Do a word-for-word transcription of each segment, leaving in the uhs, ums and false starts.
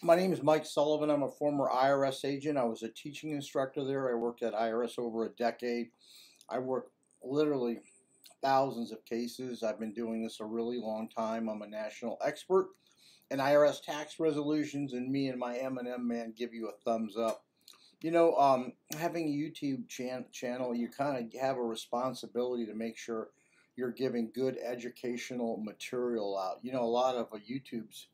My name is Mike Sullivan. I'm a former I R S agent. I was a teaching instructor there. I worked at I R S over a decade. I worked literally thousands of cases. I've been doing this a really long time. I'm a national expert in I R S tax resolutions, and me and my M and M man give you a thumbs up. You know, um, having a YouTube chan channel, you kind of have a responsibility to make sure you're giving good educational material out. You know, a lot of uh, YouTubes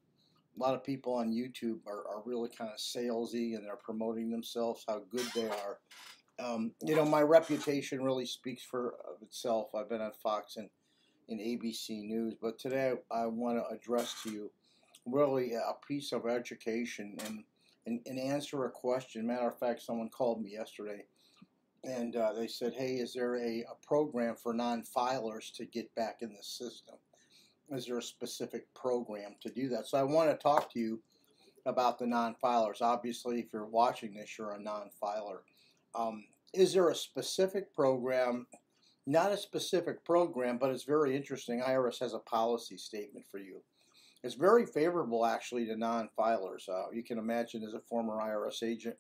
A lot of people on YouTube are, are really kind of salesy, and they're promoting themselves, how good they are. Um, you know, my reputation really speaks for of itself. I've been on Fox and in A B C News, but today I, I want to address to you really a piece of education and, and, and answer a question. Matter of fact, someone called me yesterday, and uh, they said, hey, is there a, a program for non-filers to get back in the system? Is there a specific program to do that? So I want to talk to you about the non-filers. Obviously, if you're watching this, you're a non-filer. Um, is there a specific program? Not a specific program, but it's very interesting. I R S has a policy statement for you. It's very favorable, actually, to non-filers. Uh, you can imagine, as a former I R S agent,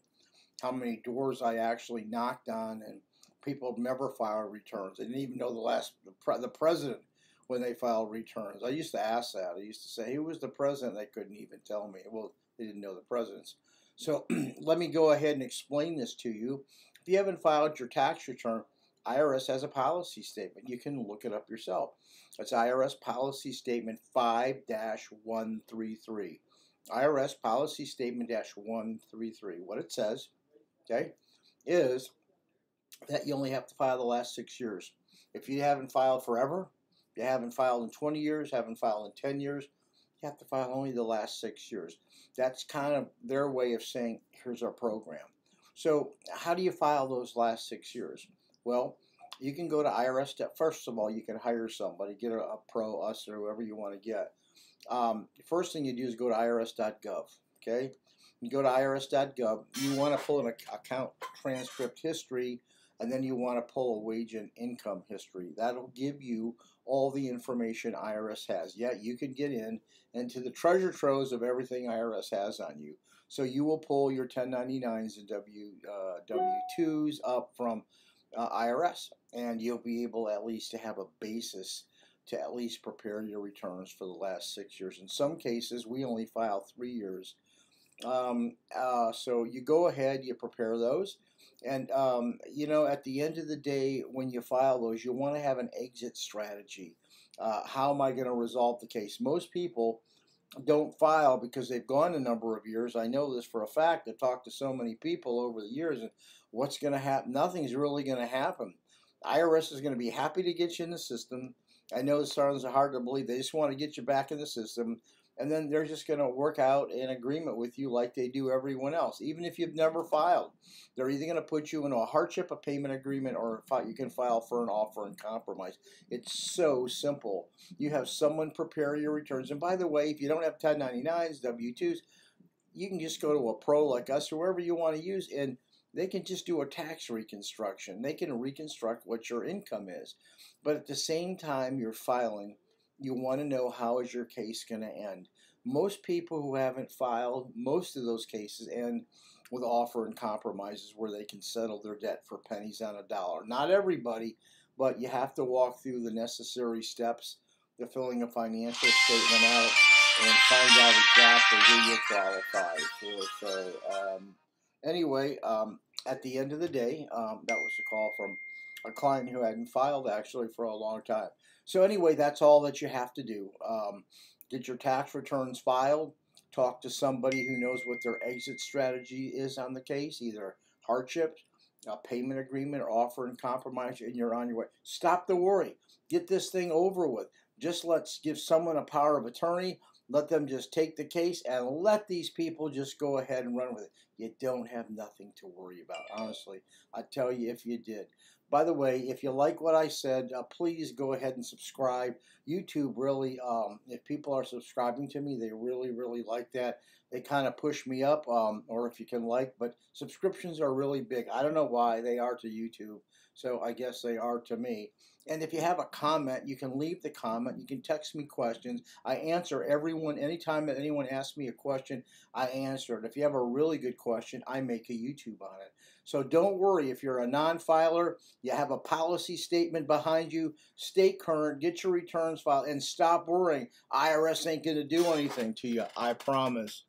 how many doors I actually knocked on, and people never filed returns. They didn't even know the last the, pre the president when they filed returns. I used to ask that. I used to say, who was the president? They couldn't even tell me. Well, they didn't know the presidents. So let me go ahead and explain this to you. If you haven't filed your tax return, I R S has a policy statement. You can look it up yourself. It's I R S Policy Statement five dash one thirty-three. I R S Policy Statement one thirty-three. What it says, okay, is that you only have to file the last six years. If you haven't filed forever, you haven't filed in twenty years, haven't filed in ten years, you have to file only the last six years. That's kind of their way of saying, here's our program. So how do you file those last six years? Well, you can go to I R S. First of all, you can hire somebody, get a, a pro, us, or whoever you want to get. Um, the first thing you do is go to I R S dot gov, okay? You go to I R S dot gov. You want to pull an account transcript history, and then you want to pull a wage and income history. That'll give you all the information I R S has. Yeah, you can get in into the treasure troves of everything I R S has on you. So you will pull your ten ninety-nines and W, uh, W twos up from uh, I R S, and you'll be able at least to have a basis to at least prepare your returns for the last six years. In some cases, we only file three years. Um, uh, so you go ahead, you prepare those. And, um, you know, at the end of the day, when you file those, you want to have an exit strategy. Uh, how am I going to resolve the case? Most people don't file because they've gone a number of years. I know this for a fact. I've talked to so many people over the years, and what's going to happen? Nothing's really going to happen. I R S is going to be happy to get you in the system. I know it sounds hard to believe. They just want to get you back in the system. And then they're just going to work out an agreement with you like they do everyone else. Even if you've never filed, they're either going to put you into a hardship, a payment agreement, or you can file for an offer and compromise. It's so simple. You have someone prepare your returns. And by the way, if you don't have ten ninety-nines, W twos, you can just go to a pro like us, whoever you want to use, and they can just do a tax reconstruction. They can reconstruct what your income is. But at the same time you're filing, you want to know, how is your case going to end? Most people who haven't filed, most of those cases end with offer and compromises where they can settle their debt for pennies on a dollar. Not everybody, but you have to walk through the necessary steps to filling a financial statement out and find out exactly who you qualify for. So um, anyway, um, at the end of the day, um, that was a call from a client who hadn't filed actually for a long time. So anyway, that's all that you have to do. Um, get your tax returns filed. Talk to somebody who knows what their exit strategy is on the case, either hardship, a payment agreement, or offer and compromise, and you're on your way. Stop the worry. Get this thing over with. Just let's give someone a power of attorney. Let them just take the case and let these people just go ahead and run with it. You don't have nothing to worry about, honestly. I tell you if you did. By the way, if you like what I said, uh, please go ahead and subscribe. YouTube really, um, if people are subscribing to me, they really, really like that. They kind of push me up, um, or if you can like, but subscriptions are really big. I don't know why they are to YouTube, so I guess they are to me. And if you have a comment, you can leave the comment. You can text me questions. I answer everyone. Anytime that anyone asks me a question, I answer it. If you have a really good question, I make a YouTube on it. So don't worry. If you're a non-filer, you have a policy statement behind you, stay current, get your returns filed, and stop worrying. I R S ain't going to do anything to you. I promise.